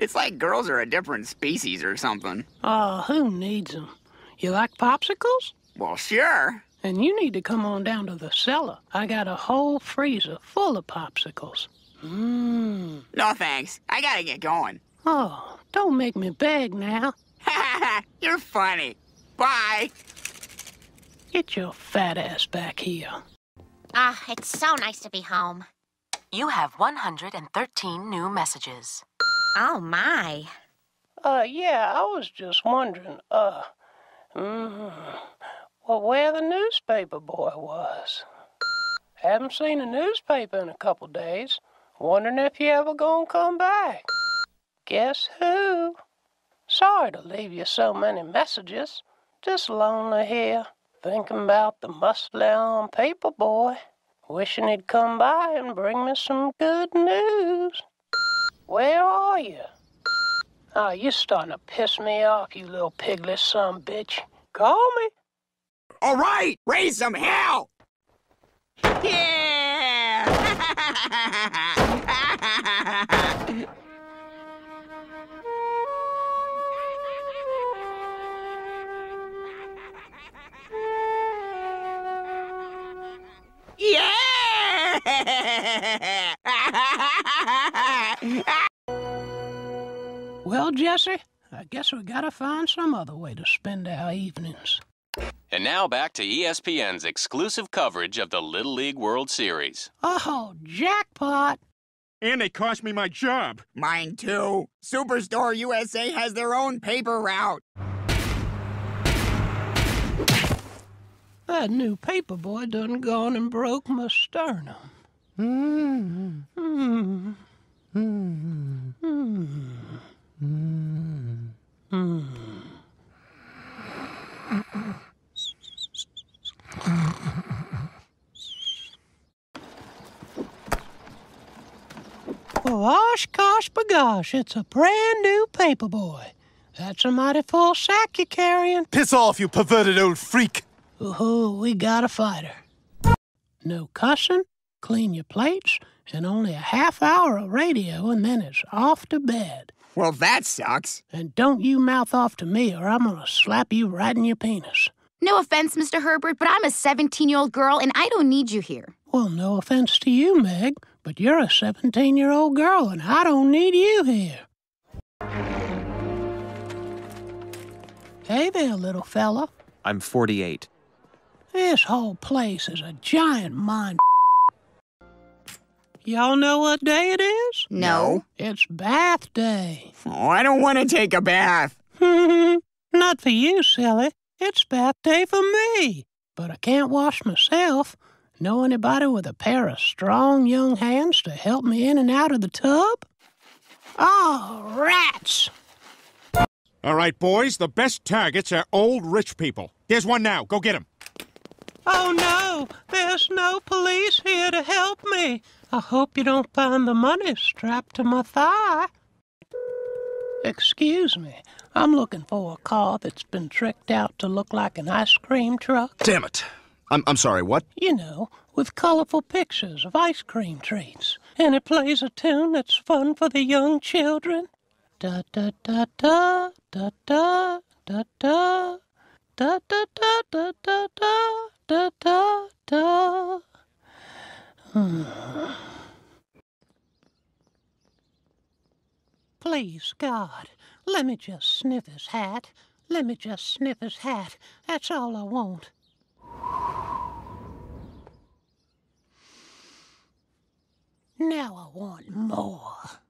It's like girls are a different species or something. Oh, who needs them? You like popsicles? Well, sure. And you need to come on down to the cellar. I got a whole freezer full of popsicles. Mmm. No, thanks. I gotta get going. Oh, don't make me beg now. You're funny. Bye. Get your fat ass back here. Ah, it's so nice to be home. You have 113 new messages. Oh, my. Yeah, I was just wondering, well, where the newspaper boy was. Haven't seen a newspaper in a couple days. Wondering if he ever gonna come back. Guess who? Sorry to leave you so many messages. Just lonely here, thinking about the muscle-down paper boy. Wishing he'd come by and bring me some good news. Where are you? Oh, you're starting to piss me off, you little piglet son bitch. Call me. All right, raise some hell. Yeah. Yeah. Well, Jesse, I guess we gotta find some other way to spend our evenings. And now back to ESPN's exclusive coverage of the Little League World Series. Oh, jackpot! And it cost me my job. Mine too. Superstore USA has their own paper route. That new paper boy done gone and broke my sternum. Well, osh, gosh, bagosh, it's a brand new paper boy. That's a mighty full sack you're carrying. Piss off, you perverted old freak. Ooh, we got a fighter. No cussing. Clean your plates, and only a half hour of radio, and then it's off to bed. Well, that sucks. And don't you mouth off to me, or I'm gonna slap you right in your penis. No offense, Mr. Herbert, but I'm a 17-year-old girl, and I don't need you here. Well, no offense to you, Meg, but you're a 17-year-old girl, and I don't need you here. Hey there, little fella. I'm 48. This whole place is a giant mind. Y'all know what day it is? No. It's bath day. Oh, I don't want to take a bath. Not for you, silly. It's bath day for me. But I can't wash myself. Know anybody with a pair of strong young hands to help me in and out of the tub? Oh, rats! All right, boys, the best targets are old rich people. There's one now. Go get him. Oh, no, there's no police here to help me. I hope you don't find the money strapped to my thigh. Excuse me, I'm looking for a car that's been tricked out to look like an ice cream truck. Damn it. I'm sorry, what? You know, with colorful pictures of ice cream treats. And it plays a tune that's fun for the young children. Da-da-da-da, da-da, da-da, da-da-da-da-da-da. Da, da, da. Please, God, let me just sniff his hat. Let me just sniff his hat. That's all I want. Now I want more.